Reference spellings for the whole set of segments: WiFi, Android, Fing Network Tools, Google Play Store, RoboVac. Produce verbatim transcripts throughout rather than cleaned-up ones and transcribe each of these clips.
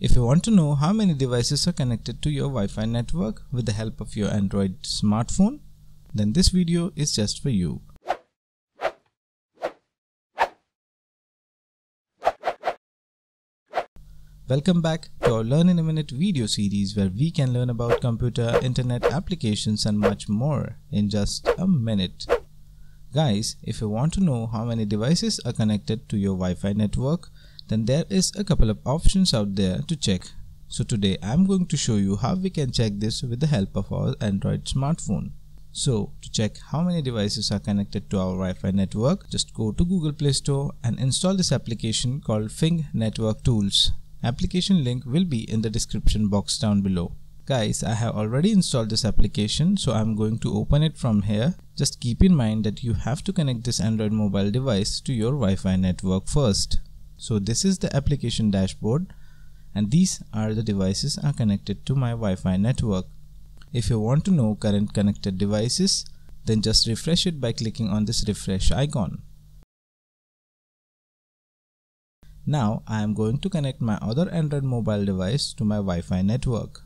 If you want to know how many devices are connected to your Wi-Fi network with the help of your Android smartphone, then this video is just for you. Welcome back to our Learn in a Minute video series where we can learn about computer, internet applications and much more in just a minute. Guys, if you want to know how many devices are connected to your Wi-Fi network, then there is a couple of options out there to check. So today I'm going to show you how we can check this with the help of our Android smartphone. So to check how many devices are connected to our Wi-Fi network, just go to Google Play Store and install this application called Fing Network Tools. Application link will be in the description box down below. Guys, I have already installed this application, so I'm going to open it from here. Just keep in mind that you have to connect this Android mobile device to your Wi-Fi network first. So this is the application dashboard and these are the devices are connected to my Wi-Fi network. If you want to know current connected devices, then just refresh it by clicking on this refresh icon. Now I am going to connect my other Android mobile device to my Wi-Fi network.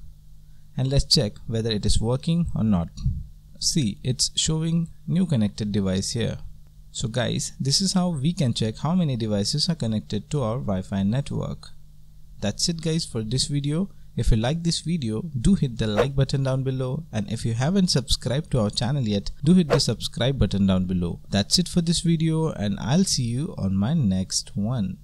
And let's check whether it is working or not. See, it's showing new connected device here. So guys, this is how we can check how many devices are connected to our Wi-Fi network. That's it guys for this video. If you like this video, do hit the like button down below, and if you haven't subscribed to our channel yet, do hit the subscribe button down below. That's it for this video and I'll see you on my next one.